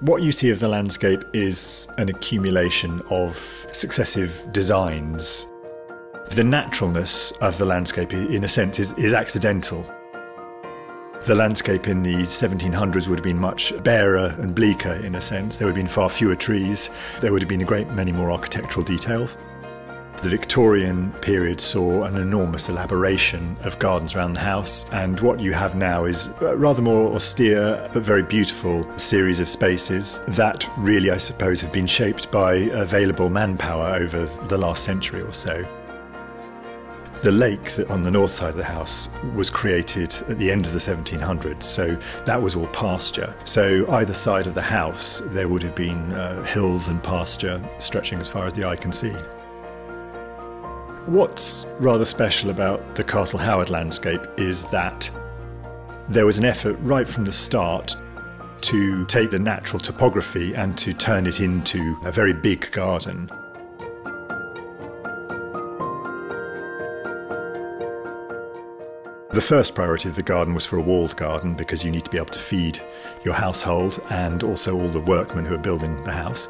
What you see of the landscape is an accumulation of successive designs. The naturalness of the landscape, in a sense, is accidental. The landscape in the 1700s would have been much barer and bleaker, in a sense. There would have been far fewer trees. There would have been a great many more architectural details. The Victorian period saw an enormous elaboration of gardens around the house, and what you have now is a rather more austere but very beautiful series of spaces that really, I suppose, have been shaped by available manpower over the last century or so. The lake on the north side of the house was created at the end of the 1700s, so that was all pasture. So either side of the house there would have been hills and pasture stretching as far as the eye can see. What's rather special about the Castle Howard landscape is that there was an effort right from the start to take the natural topography and to turn it into a very big garden. The first priority of the garden was for a walled garden, because you need to be able to feed your household and also all the workmen who are building the house.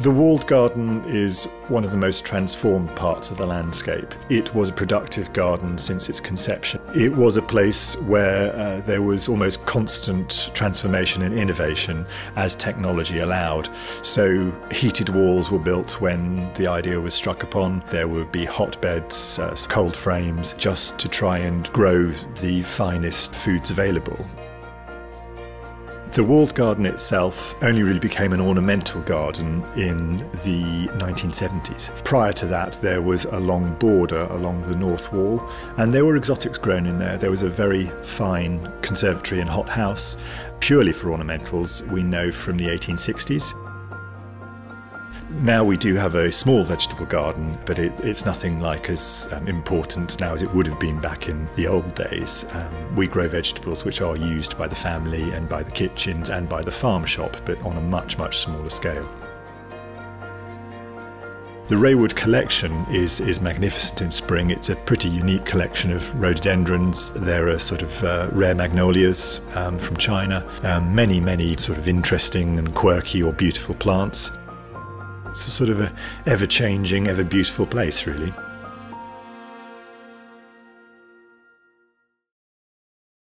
The walled garden is one of the most transformed parts of the landscape. It was a productive garden since its conception. It was a place where there was almost constant transformation and innovation as technology allowed. So heated walls were built when the idea was struck upon. There would be hotbeds, cold frames, just to try and grow the finest foods available. The walled garden itself only really became an ornamental garden in the 1970s. Prior to that, there was a long border along the north wall, and there were exotics grown in there. There was a very fine conservatory and hothouse, purely for ornamentals, we know from the 1860s. Now we do have a small vegetable garden, but it's nothing like as important now as it would have been back in the old days. We grow vegetables which are used by the family and by the kitchens and by the farm shop, but on a much, much smaller scale. The Raywood collection is magnificent in spring. It's a pretty unique collection of rhododendrons. There are sort of rare magnolias from China, many, many sort of interesting and quirky or beautiful plants. It's a sort of ever-changing, ever-beautiful place, really.